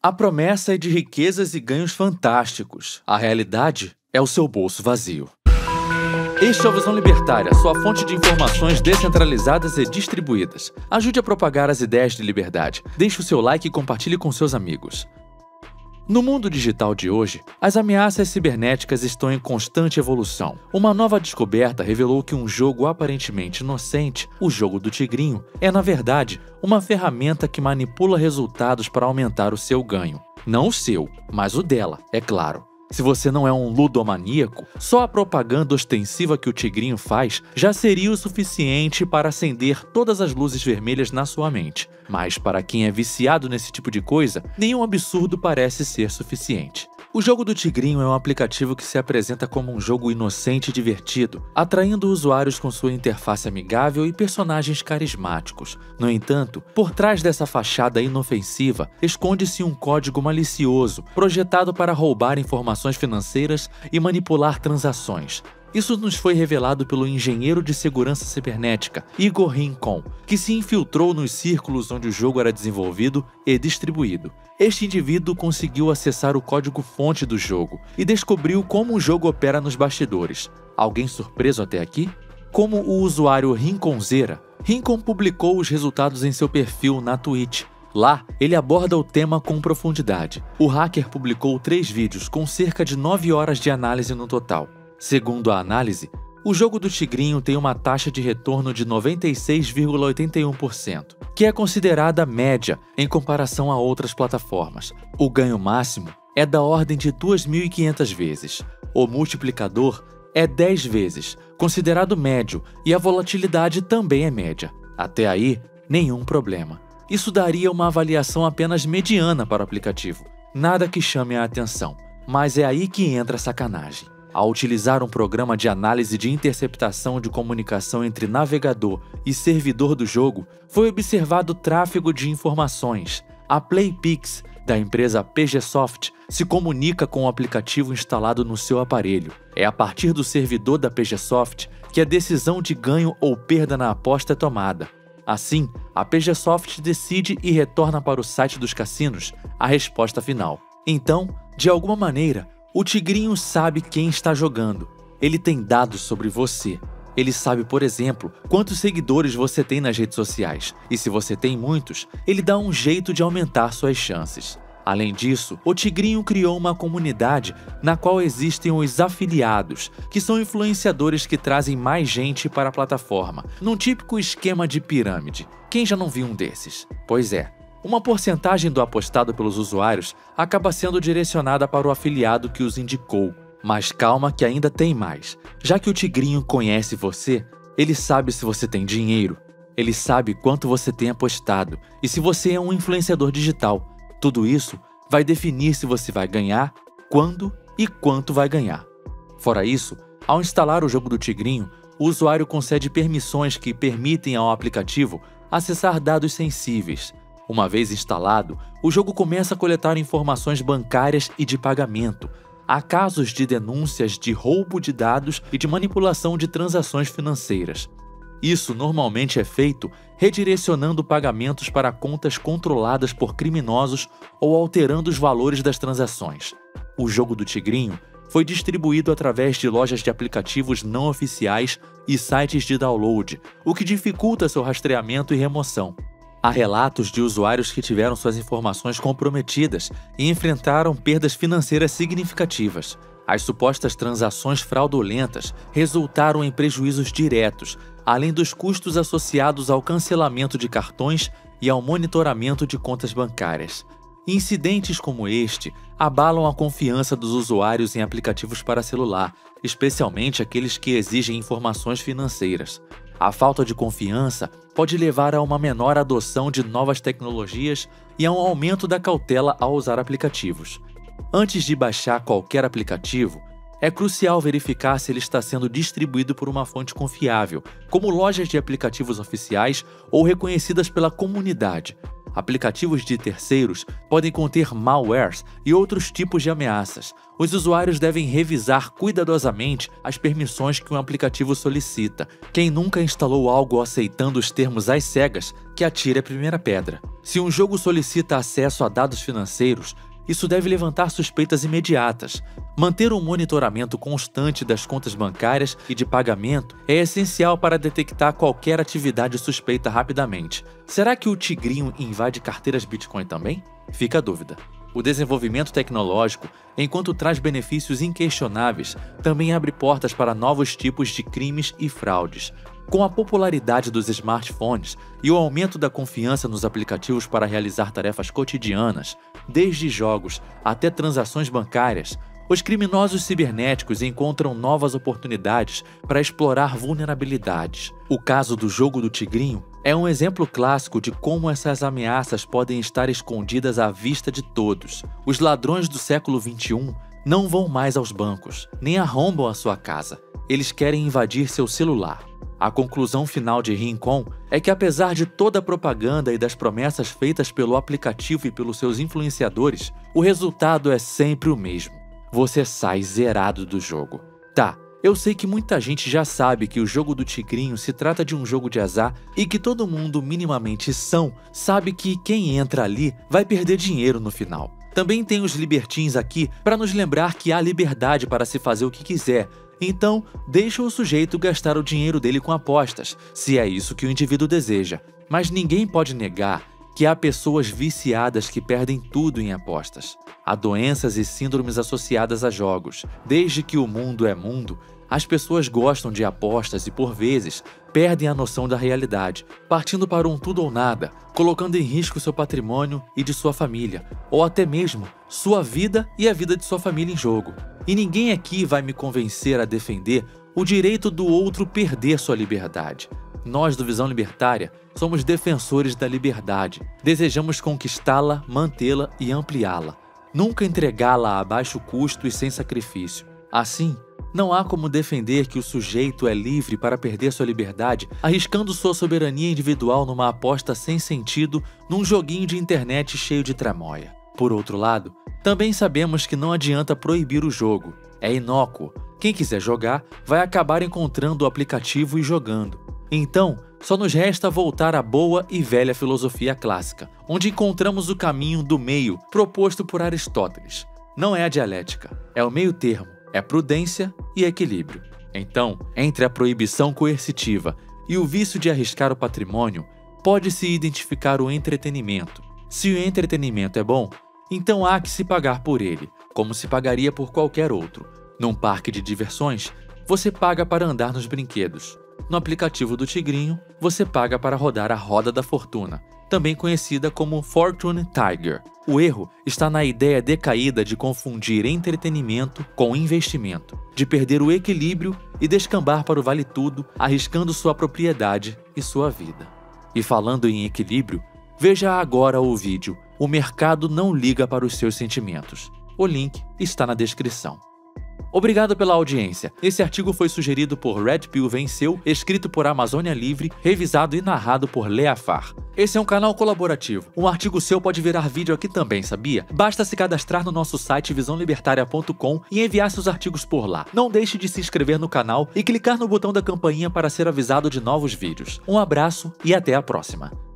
A promessa é de riquezas e ganhos fantásticos. A realidade é o seu bolso vazio. Este é o Visão Libertária, sua fonte de informações descentralizadas e distribuídas. Ajude a propagar as ideias de liberdade. Deixe o seu like e compartilhe com seus amigos. No mundo digital de hoje, as ameaças cibernéticas estão em constante evolução. Uma nova descoberta revelou que um jogo aparentemente inocente, o jogo do tigrinho, é na verdade uma ferramenta que manipula resultados para aumentar o seu ganho. Não o seu, mas o dela, é claro. Se você não é um ludomaníaco, só a propaganda ostensiva que o tigrinho faz já seria o suficiente para acender todas as luzes vermelhas na sua mente. Mas para quem é viciado nesse tipo de coisa, nenhum absurdo parece ser suficiente. O jogo do tigrinho é um aplicativo que se apresenta como um jogo inocente e divertido, atraindo usuários com sua interface amigável e personagens carismáticos. No entanto, por trás dessa fachada inofensiva, esconde-se um código malicioso, projetado para roubar informações financeiras e manipular transações. Isso nos foi revelado pelo engenheiro de segurança cibernética, Igor Rincon, que se infiltrou nos círculos onde o jogo era desenvolvido e distribuído. Este indivíduo conseguiu acessar o código-fonte do jogo e descobriu como o jogo opera nos bastidores. Alguém surpreso até aqui? Como o usuário Rinconzera, Rincon publicou os resultados em seu perfil na Twitch. Lá, ele aborda o tema com profundidade. O hacker publicou 3 vídeos com cerca de 9 horas de análise no total. Segundo a análise, o jogo do tigrinho tem uma taxa de retorno de 96,81%, que é considerada média em comparação a outras plataformas. O ganho máximo é da ordem de 2.500 vezes. O multiplicador é 10 vezes, considerado médio, e a volatilidade também é média. Até aí, nenhum problema. Isso daria uma avaliação apenas mediana para o aplicativo, nada que chame a atenção. Mas é aí que entra a sacanagem. Ao utilizar um programa de análise de interceptação de comunicação entre navegador e servidor do jogo, foi observado tráfego de informações. A PlayPix, da empresa PGSoft, se comunica com o aplicativo instalado no seu aparelho. É a partir do servidor da PGSoft que a decisão de ganho ou perda na aposta é tomada. Assim, a PGSoft decide e retorna para o site dos cassinos a resposta final. Então, de alguma maneira, o tigrinho sabe quem está jogando. Ele tem dados sobre você. Ele sabe, por exemplo, quantos seguidores você tem nas redes sociais. E se você tem muitos, ele dá um jeito de aumentar suas chances. Além disso, o tigrinho criou uma comunidade na qual existem os afiliados, que são influenciadores que trazem mais gente para a plataforma, num típico esquema de pirâmide. Quem já não viu um desses? Pois é. Uma porcentagem do apostado pelos usuários acaba sendo direcionada para o afiliado que os indicou. Mas calma que ainda tem mais. Já que o tigrinho conhece você, ele sabe se você tem dinheiro, ele sabe quanto você tem apostado e se você é um influenciador digital. Tudo isso vai definir se você vai ganhar, quando e quanto vai ganhar. Fora isso, ao instalar o jogo do tigrinho, o usuário concede permissões que permitem ao aplicativo acessar dados sensíveis. Uma vez instalado, o jogo começa a coletar informações bancárias e de pagamento. Há casos de denúncias de roubo de dados e de manipulação de transações financeiras. Isso normalmente é feito redirecionando pagamentos para contas controladas por criminosos ou alterando os valores das transações. O jogo do tigrinho foi distribuído através de lojas de aplicativos não oficiais e sites de download, o que dificulta seu rastreamento e remoção. Há relatos de usuários que tiveram suas informações comprometidas e enfrentaram perdas financeiras significativas. As supostas transações fraudulentas resultaram em prejuízos diretos, além dos custos associados ao cancelamento de cartões e ao monitoramento de contas bancárias. Incidentes como este abalam a confiança dos usuários em aplicativos para celular, especialmente aqueles que exigem informações financeiras. A falta de confiança pode levar a uma menor adoção de novas tecnologias e a um aumento da cautela ao usar aplicativos. Antes de baixar qualquer aplicativo, é crucial verificar se ele está sendo distribuído por uma fonte confiável, como lojas de aplicativos oficiais ou reconhecidas pela comunidade. Aplicativos de terceiros podem conter malwares e outros tipos de ameaças. Os usuários devem revisar cuidadosamente as permissões que um aplicativo solicita. Quem nunca instalou algo aceitando os termos às cegas, que atire a primeira pedra. Se um jogo solicita acesso a dados financeiros, isso deve levantar suspeitas imediatas. Manter um monitoramento constante das contas bancárias e de pagamento é essencial para detectar qualquer atividade suspeita rapidamente. Será que o tigrinho invade carteiras Bitcoin também? Fica a dúvida. O desenvolvimento tecnológico, enquanto traz benefícios inquestionáveis, também abre portas para novos tipos de crimes e fraudes. Com a popularidade dos smartphones e o aumento da confiança nos aplicativos para realizar tarefas cotidianas, desde jogos até transações bancárias, os criminosos cibernéticos encontram novas oportunidades para explorar vulnerabilidades. O caso do jogo do tigrinho é um exemplo clássico de como essas ameaças podem estar escondidas à vista de todos. Os ladrões do século XXI não vão mais aos bancos, nem arrombam a sua casa. Eles querem invadir seu celular. A conclusão final de Rincon é que, apesar de toda a propaganda e das promessas feitas pelo aplicativo e pelos seus influenciadores, o resultado é sempre o mesmo. Você sai zerado do jogo. Tá, eu sei que muita gente já sabe que o jogo do tigrinho se trata de um jogo de azar e que todo mundo minimamente são sabe que quem entra ali vai perder dinheiro no final. Também tem os libertins aqui para nos lembrar que há liberdade para se fazer o que quiser. Então, deixa o sujeito gastar o dinheiro dele com apostas, se é isso que o indivíduo deseja. Mas ninguém pode negar que há pessoas viciadas que perdem tudo em apostas. Há doenças e síndromes associadas a jogos. Desde que o mundo é mundo, as pessoas gostam de apostas e, por vezes, perdem a noção da realidade, partindo para um tudo ou nada, colocando em risco seu patrimônio e de sua família, ou até mesmo sua vida e a vida de sua família em jogo. E ninguém aqui vai me convencer a defender o direito do outro perder sua liberdade. Nós do Visão Libertária somos defensores da liberdade. Desejamos conquistá-la, mantê-la e ampliá-la. Nunca entregá-la a baixo custo e sem sacrifício. Assim, não há como defender que o sujeito é livre para perder sua liberdade, arriscando sua soberania individual numa aposta sem sentido, num joguinho de internet cheio de tramóia. Por outro lado, também sabemos que não adianta proibir o jogo. É inócuo. Quem quiser jogar, vai acabar encontrando o aplicativo e jogando. Então, só nos resta voltar à boa e velha filosofia clássica, onde encontramos o caminho do meio proposto por Aristóteles. Não é a dialética, é o meio termo. É prudência e equilíbrio. Então, entre a proibição coercitiva e o vício de arriscar o patrimônio, pode-se identificar o entretenimento. Se o entretenimento é bom, então há que se pagar por ele, como se pagaria por qualquer outro. Num parque de diversões, você paga para andar nos brinquedos. No aplicativo do tigrinho, você paga para rodar a Roda da Fortuna, também conhecida como Fortune Tiger. O erro está na ideia decaída de confundir entretenimento com investimento, de perder o equilíbrio e descambar para o vale-tudo, arriscando sua propriedade e sua vida. E falando em equilíbrio, veja agora o vídeo "O mercado não liga para os seus sentimentos". O link está na descrição. Obrigado pela audiência. Esse artigo foi sugerido por Red Pill Venceu, escrito por Amazônia Livre, revisado e narrado por Leafar. Esse é um canal colaborativo. Um artigo seu pode virar vídeo aqui também, sabia? Basta se cadastrar no nosso site visãolibertaria.com e enviar seus artigos por lá. Não deixe de se inscrever no canal e clicar no botão da campainha para ser avisado de novos vídeos. Um abraço e até a próxima.